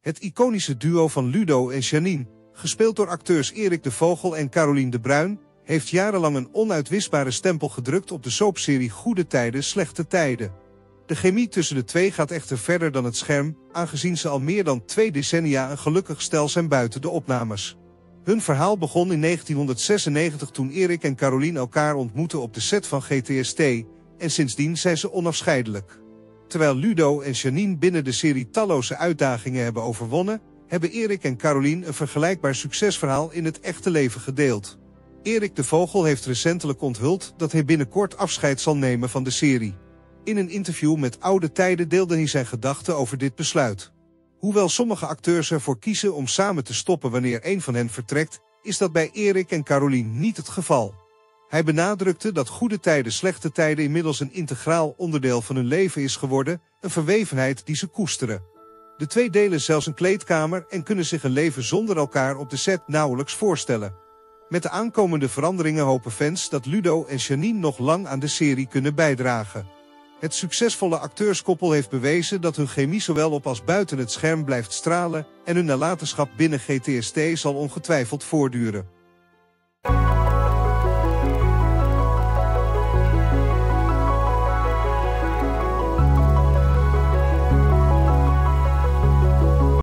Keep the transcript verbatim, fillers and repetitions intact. Het iconische duo van Ludo en Janine, gespeeld door acteurs Erik de Vogel en Caroline de Bruijn, heeft jarenlang een onuitwisbare stempel gedrukt op de soapserie Goede Tijden, Slechte Tijden. De chemie tussen de twee gaat echter verder dan het scherm, aangezien ze al meer dan twee decennia een gelukkig stel zijn buiten de opnames. Hun verhaal begon in negentienhonderdzesennegentig toen Erik en Caroline elkaar ontmoetten op de set van G T S T, en sindsdien zijn ze onafscheidelijk. Terwijl Ludo en Janine binnen de serie talloze uitdagingen hebben overwonnen, hebben Erik en Caroline een vergelijkbaar succesverhaal in het echte leven gedeeld. Erik de Vogel heeft recentelijk onthuld dat hij binnenkort afscheid zal nemen van de serie. In een interview met Oude Tijden deelde hij zijn gedachten over dit besluit. Hoewel sommige acteurs ervoor kiezen om samen te stoppen wanneer een van hen vertrekt, is dat bij Erik en Caroline niet het geval. Hij benadrukte dat Goede Tijden, Slechte Tijden inmiddels een integraal onderdeel van hun leven is geworden, een verwevenheid die ze koesteren. De twee delen zelfs een kleedkamer en kunnen zich een leven zonder elkaar op de set nauwelijks voorstellen. Met de aankomende veranderingen hopen fans dat Ludo en Janine nog lang aan de serie kunnen bijdragen. Het succesvolle acteurskoppel heeft bewezen dat hun chemie zowel op als buiten het scherm blijft stralen en hun nalatenschap binnen G T S T zal ongetwijfeld voortduren.